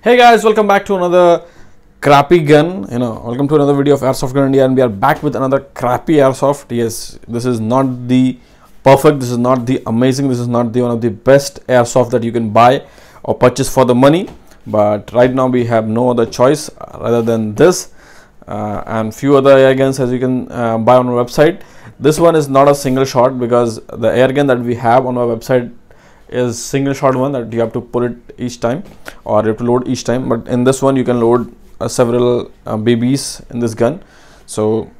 Hey guys, welcome back to another crappy gun. Welcome to another video of Airsoft Gun India, and we are back with another crappy airsoft. Yes, this is not the perfect, this is not the amazing, this is not the one of the best airsoft that you can buy or purchase for the money. But right now we have no other choice rather than this and few other air guns as you can buy on our website. This one is not a single shot because the air gun that we have on our website is single shot one that you have to pull it each time or you have to load each time, but in this one you can load several BBs in this gun. So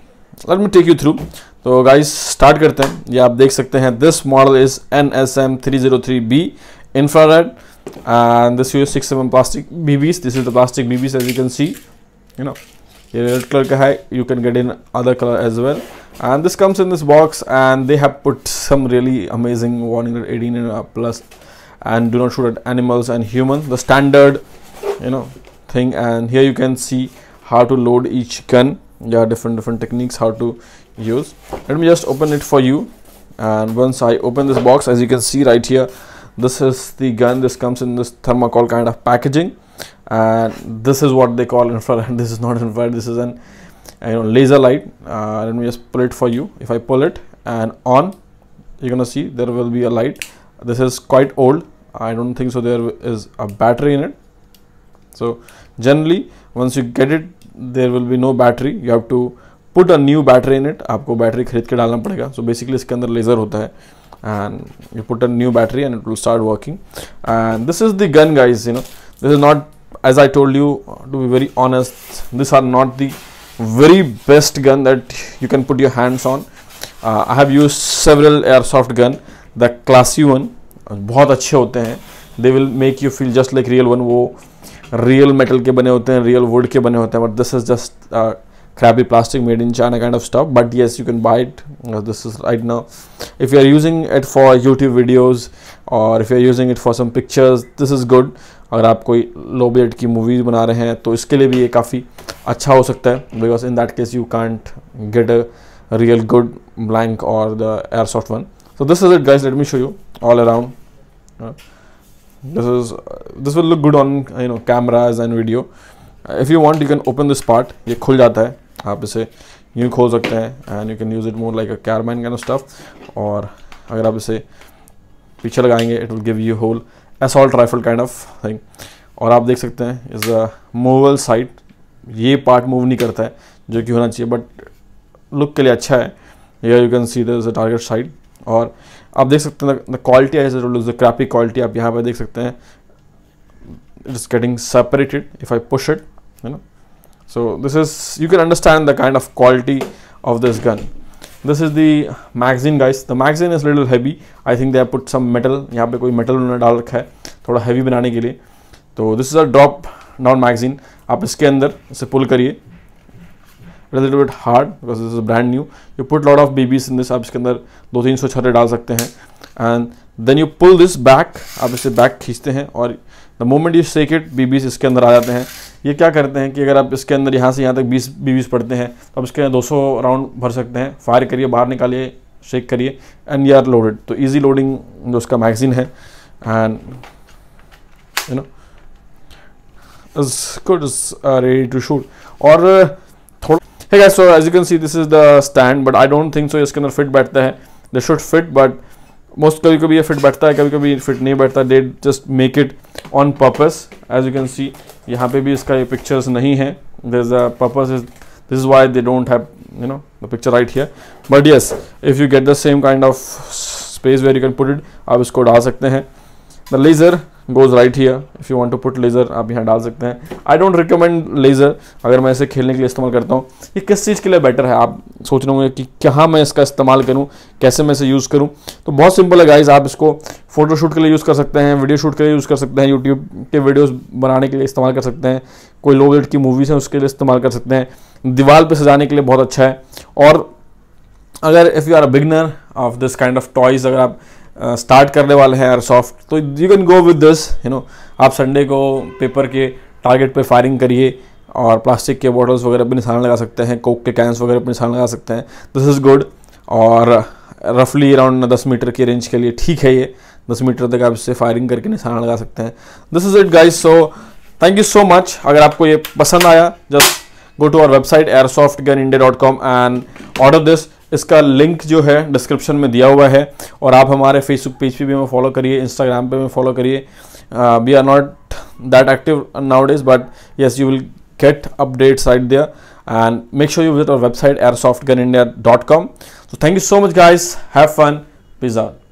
let me take you through. So guys, start karte hain. Ye aap dekh sakte hain, this model is NSM 303B infrared, and this is 6mm plastic BBs. This is the plastic BBs as you can see. Ye red color ka hai, you can get in other color as well. And this comes in this box, and they have put some really amazing warning that 18 and plus and do not shoot at animals and humans, the standard thing. And here you can see how to load each gun. There are different techniques how to use. Let me just open it for you. And once I open this box, as you can see right here, this is the gun. This comes in this thermocol kind of packaging, and this is what they call infrared. This is not infrared, this is an laser light. Let me just pull it for you. If I pull it and on, you're gonna see there will be a light. This is quite old. I don't think so there is a battery in it. So generally once you get it, there will be no battery. You have to put a new battery in it. Aapko battery khareed ke dalna padega. So basically iske andar laser hota hai, and you put a new battery and it will start working. And this is the gun, guys. This is not, as I told you, to be very honest, these are not the very best gun that you can put your hands on. I have used several airsoft gun. The classy one बहुत अच्छे होते हैं. They will make you feel just like real one. वो real metal के बने होते हैं, real wood के बने होते हैं. But this is just crappy plastic made in China kind of stuff. But yes, you can buy it. This is right now. If you are using it for YouTube videos or if you are using it for some pictures, this is good. अगर आप कोई low budget की movies बना रहे हैं तो इसके लिए भी ये काफ़ी अच्छा हो सकता है, because in that case you can't get a real good blank or the airsoft one. So this is it, guys. Let me show you all around. This will look good on cameras and video. If you want, you can open this part. ये खुल जाता है, आप इसे यूँ खोल सकते हैं, and you can use it more like a caravan kind of stuff. और अगर आप इसे पीछे लगाएंगे, it will give you whole assault rifle kind of thing. और आप देख सकते हैं is a movable sight. ये पार्ट मूव नहीं करता है जो कि होना चाहिए, बट लुक के लिए अच्छा है. ये you can see there is a target side, और आप देख सकते हैं the quality as is crappy quality. आप यहाँ पर देख सकते हैं it's getting separated if I push it, so this is, you can understand the kind of quality of this gun. This is the magazine, guys. The magazine is little heavy. I think they have put some metal. यहाँ पे कोई metal उन्होंने डाल रखा है थोड़ा heavy बनाने के लिए. तो this is a drop down magazine. आप इसके अंदर इसे पुल करिए. It is little bit hard because this is brand new. You put lot of BBs in this. आप इसके अंदर 200-300 छर्रे डाल सकते हैं, and then you pull this back. आप इसे बैक खींचते हैं, और the moment you shake it BBs इसके अंदर आ जाते हैं. ये क्या करते हैं कि अगर आप इसके अंदर यहाँ से यहाँ तक 20 बीबीस पड़ते हैं तो आप इसके अंदर 200 राउंड भर सकते हैं. फायर करिए, बाहर निकालिए, शेक करिए, एंड यू आर लोडेड. तो ईजी लोडिंग जो उसका मैगजीन है, and is good, is ready to shoot. और hey guys, so as you can see this is the stand, but I don't think so इसके अंदर fit बैठता है. They should fit, but most कभी-कभी ये fit बैठता है, कभी-कभी fit नहीं बैठता. They just make it on purpose. As you can see यहाँ पे भी इसका ये pictures नहीं है. There's a purpose is this is why they don't have the picture right here. But yes, if you get the same kind of space where you can put it, आप इसको डाल सकते हैं. The laser goes right here. If you want to put laser, आप यहाँ डाल सकते हैं. I don't recommend laser. अगर मैं इसे खेलने के लिए इस्तेमाल करता हूँ, ये किस चीज़ के लिए बेटर है, आप सोच रहे होंगे कि कहाँ मैं इसका इस्तेमाल करूँ, कैसे मैं इसे यूज़ करूँ. तो बहुत सिंपल है गाइज. आप इसको फोटो शूट के लिए यूज़ कर सकते हैं, वीडियो शूट के लिए यूज़ कर सकते हैं, यूट्यूब के वीडियोज़ बनाने के लिए इस्तेमाल कर सकते हैं, कोई लो बजट की मूवीज़ हैं उसके लिए इस्तेमाल कर सकते हैं, दीवार पर सजाने के लिए बहुत अच्छा है. और अगर if you are a beginner of this kind of toys, अगर आप स्टार्ट करने वाले हैं एयरसॉफ्ट, तो you can go with this. आप संडे को पेपर के टारगेट पे फायरिंग करिए, और प्लास्टिक के बॉटल्स वगैरह पे निशान लगा सकते हैं, कोक के कैंस वगैरह पे निशान लगा सकते हैं. This is good. और रफली अराउंड 10 मीटर की रेंज के लिए ठीक है. ये 10 मीटर तक आप इससे फायरिंग करके निशान लगा सकते हैं. This is it guys. So Thank you so much. अगर आपको ये पसंद आया, just go to our website airsoftgunindia.com and order this. इसका लिंक जो है डिस्क्रिप्शन में दिया हुआ है, और आप हमारे फेसबुक पेज पे भी हमें फॉलो करिए, इंस्टाग्राम पे भी फॉलो करिए. We are not that active nowadays, but yes you will get updates right there. And make sure you visit our website airsoftgunindia.com. So thank you so much, guys. Have fun. Peace out.